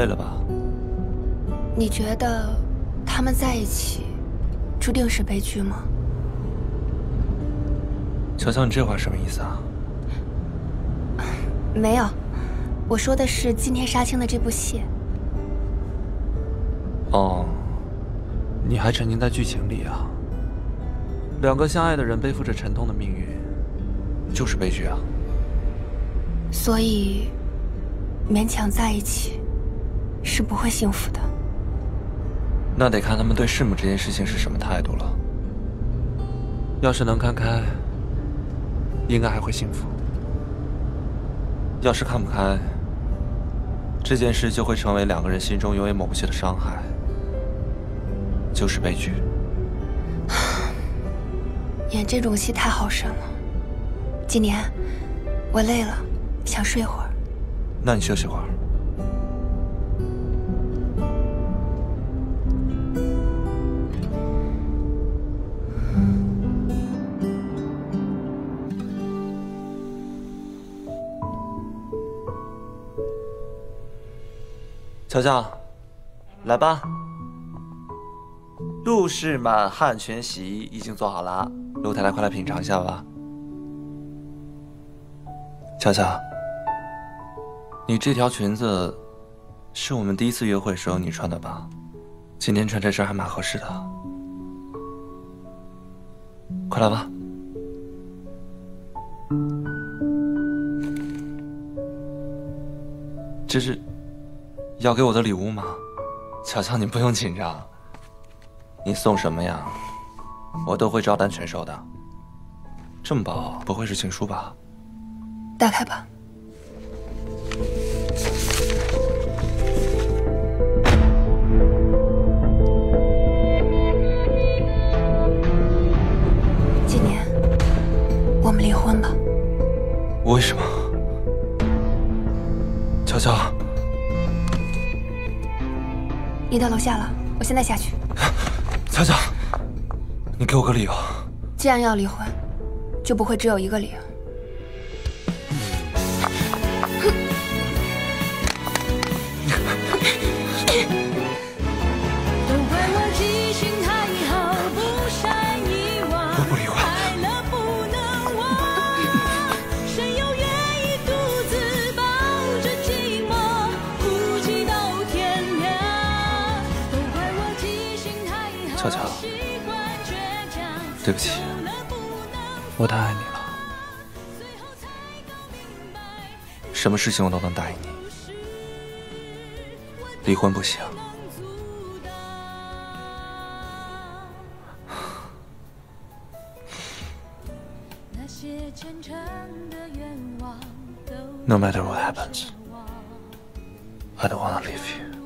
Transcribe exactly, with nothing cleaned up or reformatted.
累了吧？你觉得他们在一起注定是悲剧吗？乔乔，你这话什么意思啊？没有，我说的是今天杀青的这部戏。哦，你还沉浸在剧情里啊？两个相爱的人背负着沉痛的命运，就是悲剧啊。所以，勉强在一起是不会幸福的。那得看他们对弑母这件事情是什么态度了。要是能看开，应该还会幸福。要是看不开，这件事就会成为两个人心中永远抹不去的伤害，就是悲剧。演这种戏太耗神了。今年我累了，想睡会儿。那你休息会儿。乔乔，来吧。陆氏满汉全席已经做好了，露太太快来品尝一下吧。乔乔，你这条裙子是我们第一次约会时候你穿的吧？今天穿这身还蛮合适的，快来吧。这是。 要给我的礼物吗？乔乔，你不用紧张，你送什么呀，我都会照单全收的。这么薄，不会是情书吧？打开吧。今年，我们离婚吧。为什么？乔乔。 你到楼下了，我现在下去。乔乔，你给我个理由。既然要离婚，就不会只有一个理由。我不离婚。乔乔，对不起，我太爱你了，什么事情我都能答应你，离婚不行。No matter what happens, I don't wanna leave you.